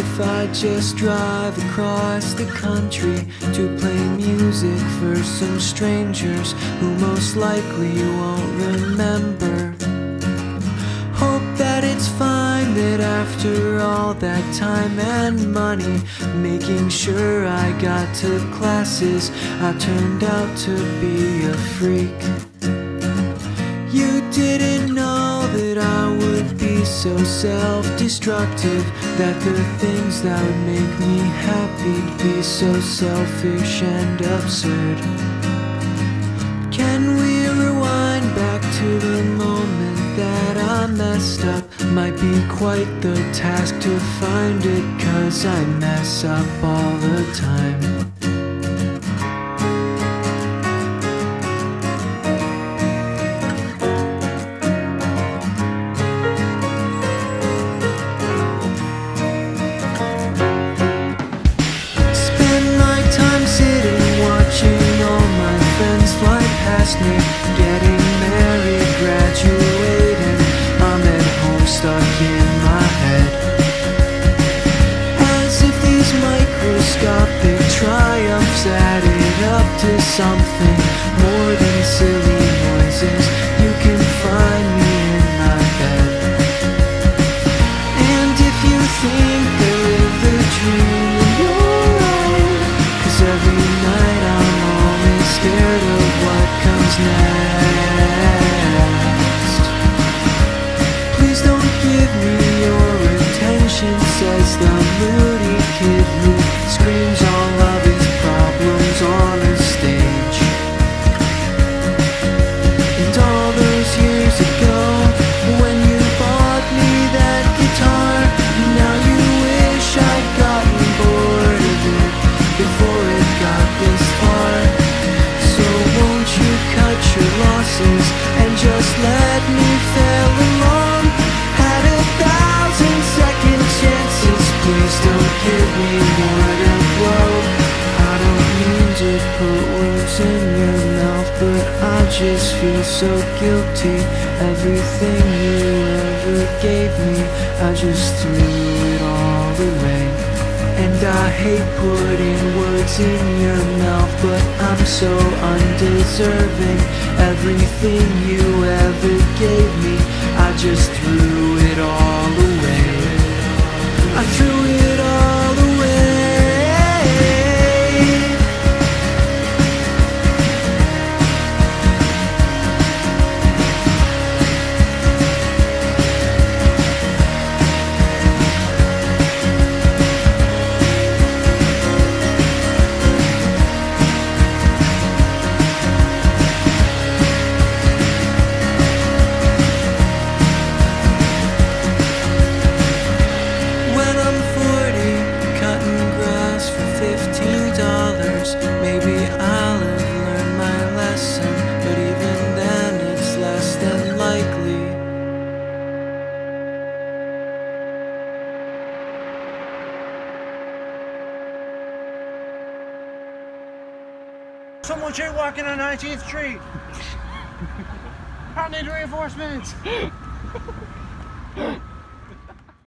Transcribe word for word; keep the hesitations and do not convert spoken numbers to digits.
if I just drive across the country to play music for some strangers who most likely won't remember? Hope that it's fine that after all that time and money making sure I got to classes, I turned out to be a freak. You didn't know that I would be so self-destructive, that the things that would make me happy'd be so selfish and absurd. Can we rewind back to the moment that I messed up? Might be quite the task to find it, 'cause I mess up all the time. Getting married, graduating, I'm at home stuck in my head. As if these microscopic triumphs added up to something more than silly noises. You can find me in my bed. And if you think I live the dream, you're right, 'cause every night I'm always scared of next. Please don't give me your attention, says the moody kid who screams all of his problems on a stage. And all those years ago, when you bought me that guitar, now you wish I'd gotten bored of it before it got this far. So won't you cut your losses and just let me fail along? Had a thousand second chances. Please don't give me more to blow. I don't mean to put words in your mouth, but I just feel so guilty. Everything you ever gave me, I just threw it all away. And I hate putting words in your mouth, but I'm so undeserving. Everything you ever gave me, I just threw it all away. I threw it all . Someone jaywalking on nineteenth Street. I need reinforcements.